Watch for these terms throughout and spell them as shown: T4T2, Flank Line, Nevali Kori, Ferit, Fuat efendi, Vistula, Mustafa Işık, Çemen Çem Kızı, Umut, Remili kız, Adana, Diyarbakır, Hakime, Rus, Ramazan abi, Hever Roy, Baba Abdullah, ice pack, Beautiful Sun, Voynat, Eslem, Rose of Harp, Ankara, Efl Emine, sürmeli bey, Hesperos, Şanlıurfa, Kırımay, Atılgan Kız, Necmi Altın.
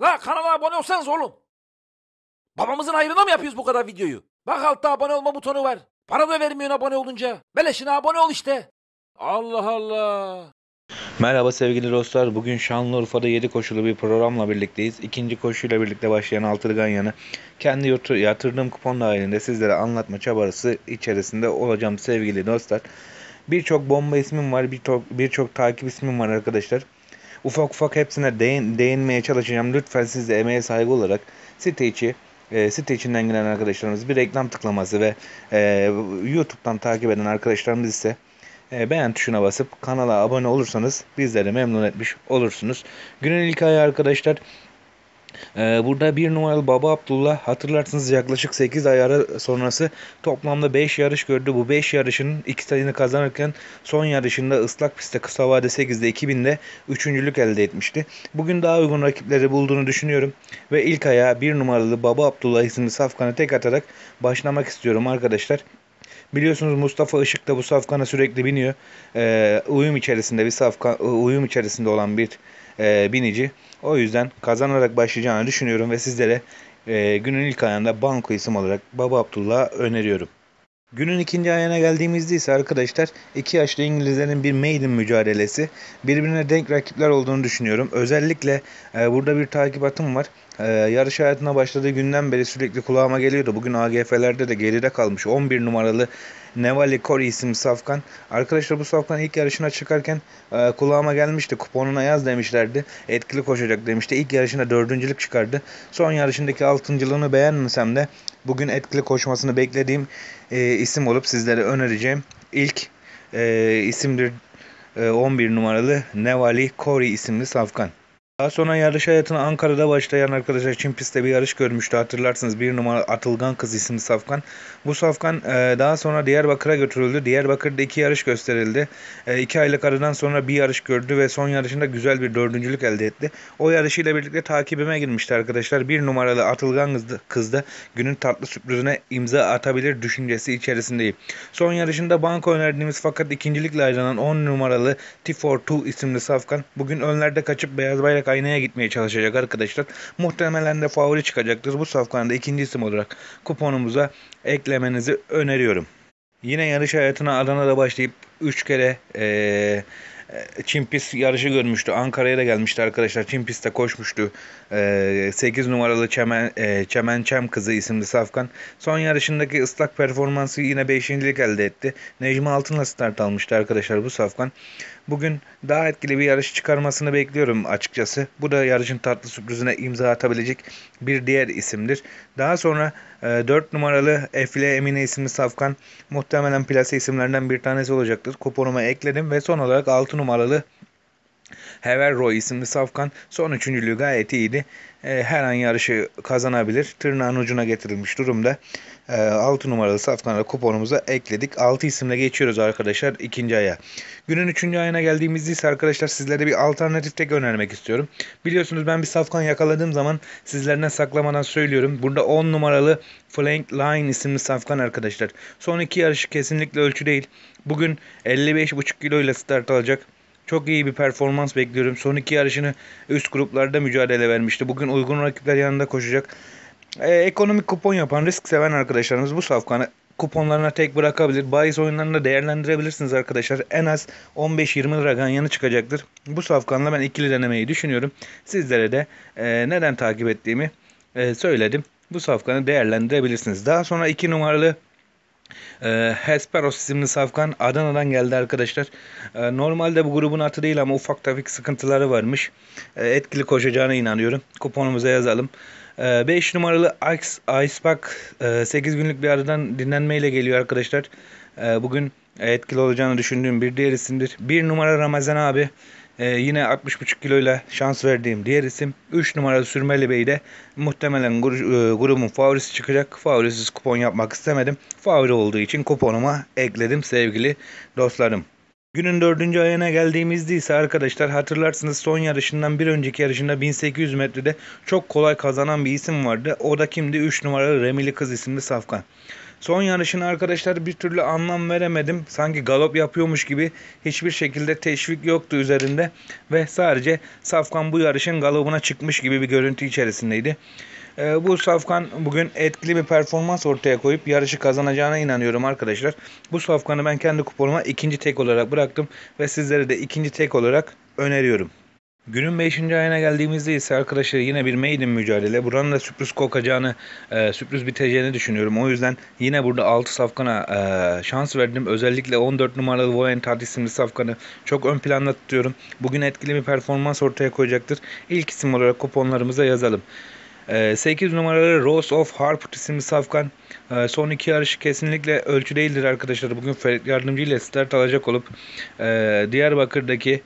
La kanala abone olsanız oğlum. Babamızın hayrına mı yapıyoruz bu kadar videoyu? Bak altta abone olma butonu var. Para da vermiyorsun abone olunca. Beleşine abone ol işte. Allah Allah. Merhaba sevgili dostlar. Bugün Şanlıurfa'da 7 koşulu bir programla birlikteyiz. İkinci koşuyla birlikte başlayan Atılgan yanı kendi yatırdığım kupon dahilinde sizlere anlatma çabası içerisinde olacağım sevgili dostlar. Birçok bomba ismim var. Birçok takip ismim var arkadaşlar. Ufak ufak hepsine değinmeye çalışacağım. Lütfen siz de emeğe saygı olarak site içinden giren arkadaşlarımız bir reklam tıklaması ve YouTube'dan takip eden arkadaşlarımız ise beğen tuşuna basıp kanala abone olursanız bizleri memnun etmiş olursunuz. Günün ilk ayı arkadaşlar. Burada 1 numaralı Baba Abdullah, hatırlarsınız yaklaşık 8 ay ara sonrası toplamda 5 yarış gördü. Bu 5 yarışının ikisini kazanırken son yarışında ıslak pistte kısa vade 8'de 2000'de 3.lük elde etmişti. Bugün daha uygun rakipleri bulduğunu düşünüyorum ve ilk ayağa 1 numaralı Baba Abdullah isimli safkanı tek atarak başlamak istiyorum arkadaşlar. Biliyorsunuz Mustafa Işık da bu safkana sürekli biniyor. Uyum içerisinde olan bir binici. O yüzden kazanarak başlayacağını düşünüyorum ve sizlere günün ilk ayında banko isim olarak Baba Abdullah'ı öneriyorum. Günün ikinci ayağına geldiğimizde ise arkadaşlar iki yaşlı İngilizlerin bir maiden mücadelesi, birbirine denk rakipler olduğunu düşünüyorum. Özellikle burada bir takip atım var. Yarış hayatına başladığı günden beri sürekli kulağıma geliyordu. Bugün AGF'lerde de geride kalmış 11 numaralı Nevali Kori isimli safkan. Arkadaşlar bu safkan ilk yarışına çıkarken kulağıma gelmişti. Kuponuna yaz demişlerdi. Etkili koşacak demişti. İlk yarışında 4.lük çıkardı. Son yarışındaki 6.lığını beğenmesem de bugün etkili koşmasını beklediğim isim olup sizlere önereceğim. İlk isimdir 11 numaralı Nevali Kori isimli safkan. Daha sonra yarış hayatına Ankara'da başlayan arkadaşlar Çin pistte bir yarış görmüştü. Hatırlarsınız 1 numara Atılgan Kız isimli safkan. Bu safkan daha sonra Diyarbakır'a götürüldü. Diyarbakır'da 2 yarış gösterildi. 2 aylık aradan sonra bir yarış gördü ve son yarışında güzel bir 4.lük elde etti. O yarışıyla birlikte takibime girmişti arkadaşlar. 1 numaralı Atılgan Kız da günün tatlı sürprizine imza atabilir düşüncesi içerisindeyim. Son yarışında banko önerdiğimiz fakat ikincilikle ayrılan 10 numaralı T4T2 isimli safkan bugün önlerde kaçıp beyaz bayrak aynaya gitmeye çalışacak arkadaşlar. Muhtemelen de favori çıkacaktır. Bu safkanı da ikinci isim olarak kuponumuza eklemenizi öneriyorum. Yine yarış hayatına Adana'da başlayıp 3 kere Çin pist yarışı görmüştü. Ankara'ya da gelmişti arkadaşlar. Çin pistte koşmuştu. 8 numaralı Çemen Çem Kızı isimli safkan. Son yarışındaki ıslak performansı yine 5.lik elde etti. Necmi Altın'la start almıştı arkadaşlar bu safkan. Bugün daha etkili bir yarış çıkarmasını bekliyorum açıkçası. Bu da yarışın tatlı sürprizine imza atabilecek bir diğer isimdir. Daha sonra 4 numaralı Efl Emine isimli safkan muhtemelen plase isimlerinden bir tanesi olacaktır. Kuponuma ekledim ve son olarak 6 numaralı Hever Roy isimli safkan son 3.lüğü gayet iyiydi. Her an yarışı kazanabilir. Tırnağın ucuna getirilmiş durumda. 6 numaralı safkanı kuponumuza ekledik. 6 isimle geçiyoruz arkadaşlar ikinci aya. Günün 3. ayına geldiğimizde ise arkadaşlar sizlere bir alternatif tek önermek istiyorum. Biliyorsunuz ben bir safkan yakaladığım zaman sizlerden saklamadan söylüyorum. Burada 10 numaralı Flank Line isimli safkan arkadaşlar. Son 2 yarışı kesinlikle ölçü değil. Bugün 55,5 kilo ile start alacak. Çok iyi bir performans bekliyorum. Son 2 yarışını üst gruplarda mücadele vermişti. Bugün uygun rakipler yanında koşacak. Ekonomik kupon yapan, risk seven arkadaşlarımız bu safkanı kuponlarına tek bırakabilir. Bahis oyunlarında değerlendirebilirsiniz arkadaşlar. En az 15-20 lira ganyanı çıkacaktır. Bu safkanla ben ikili denemeyi düşünüyorum. Sizlere de neden takip ettiğimi söyledim. Bu safkanı değerlendirebilirsiniz. Daha sonra 2 numaralı Hesperos isimli safkan Adana'dan geldi arkadaşlar. Normalde bu grubun atı değil ama ufak tefek sıkıntıları varmış. Etkili koşacağına inanıyorum. Kuponumuza yazalım. 5 numaralı ice pack 8 günlük bir aradan dinlenmeyle geliyor arkadaşlar. Bugün etkili olacağını düşündüğüm bir diğer isimdir. 1 numara Ramazan abi. Yine 60,5 kiloyla şans verdiğim diğer isim. 3 numaralı sürmeli bey de muhtemelen grubun favorisi çıkacak. Favorisiz kupon yapmak istemedim. Favori olduğu için kuponuma ekledim sevgili dostlarım. Günün 4. ayına geldiğimizde ise arkadaşlar hatırlarsınız son yarışından bir önceki yarışında 1800 metrede çok kolay kazanan bir isim vardı. O da kimdi? 3 numaralı Remili Kız isimli safkan. Son yarışını arkadaşlar bir türlü anlam veremedim. Sanki galop yapıyormuş gibi hiçbir şekilde teşvik yoktu üzerinde. Ve sadece safkan bu yarışın galopuna çıkmış gibi bir görüntü içerisindeydi. Bu safkan bugün etkili bir performans ortaya koyup yarışı kazanacağına inanıyorum arkadaşlar. Bu safkanı ben kendi kuponuma ikinci tek olarak bıraktım ve sizlere de ikinci tek olarak öneriyorum. Günün 5. ayına geldiğimizde ise arkadaşlar yine bir maiden mücadele. Buranın da sürpriz kokacağını, sürpriz biteceğini düşünüyorum. O yüzden yine burada 6 safkana şans verdim. Özellikle 14 numaralı Voynat isimli safkanı çok ön planda tutuyorum. Bugün etkili bir performans ortaya koyacaktır. İlk isim olarak kuponlarımıza yazalım. 8 numaralı Rose of Harp isimli safkan son iki yarışı kesinlikle ölçü değildir arkadaşlar. Bugün Ferit yardımcıyla start alacak olup Diyarbakır'daki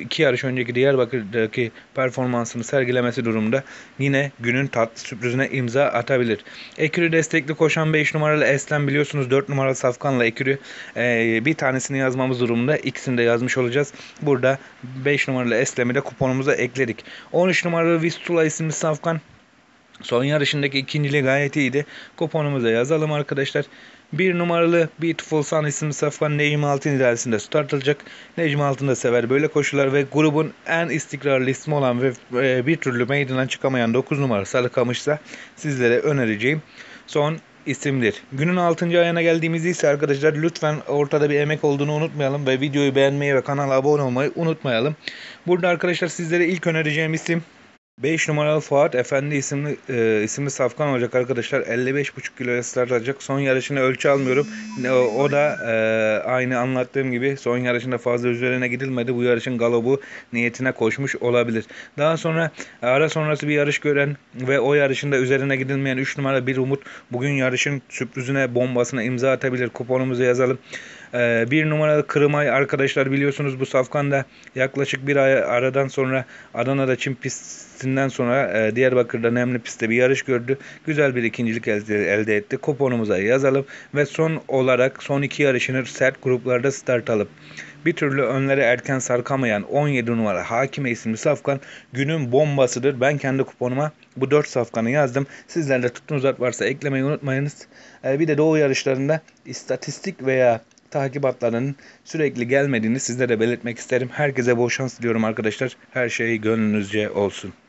iki yarış önceki Diyarbakır'daki performansını sergilemesi durumda yine günün tatlı sürprizine imza atabilir. Ekürü destekli koşan 5 numaralı Eslem biliyorsunuz 4 numaralı safkanla Ekürü bir tanesini yazmamız durumunda. İkisini de yazmış olacağız. Burada 5 numaralı Eslem'i de kuponumuza ekledik. 13 numaralı Vistula isimli safkan son yarışındaki ikinciliği gayet iyiydi. Kuponumuza yazalım arkadaşlar. 1 numaralı Beautiful Sun isimli safkan Necmi Altın ilerisinde start alacak. Necmi Altın da sever böyle koşular ve grubun en istikrarlı ismi olan ve bir türlü meydana çıkamayan 9 numara Sarıkamış'sa sizlere önereceğim son isimdir. Günün 6. ayına geldiğimizde ise arkadaşlar lütfen ortada bir emek olduğunu unutmayalım ve videoyu beğenmeyi ve kanala abone olmayı unutmayalım. Burada arkadaşlar sizlere ilk önereceğim isim 5 numaralı Fuat efendi isimli safkan olacak arkadaşlar. 55,5 kiloya start alacak. Son yarışını ölçü almıyorum. O da aynı anlattığım gibi son yarışında fazla üzerine gidilmedi. Bu yarışın galobu niyetine koşmuş olabilir. Daha sonra ara sonrası bir yarış gören ve o yarışında üzerine gidilmeyen 3 numara bir Umut bugün yarışın sürprizine, bombasına imza atabilir. Kuponumuzu yazalım. 1 numaralı Kırımay arkadaşlar biliyorsunuz bu safkanda yaklaşık bir ay aradan sonra Adana'da Çim pistinden sonra Diyarbakır'da nemli pistte bir yarış gördü. Güzel bir ikincilik elde etti. Kuponumuza yazalım ve son olarak son iki yarışını sert gruplarda start alıp bir türlü önlere erken sarkamayan 17 numara Hakime isimli safkan günün bombasıdır. Ben kendi kuponuma bu 4 safkanı yazdım. Sizler de tuttuğunuz at varsa eklemeyi unutmayınız. Bir de doğu yarışlarında istatistik veya takibatlarının sürekli gelmediğini sizlere belirtmek isterim. Herkese bol şans diliyorum arkadaşlar. Her şey gönlünüzce olsun.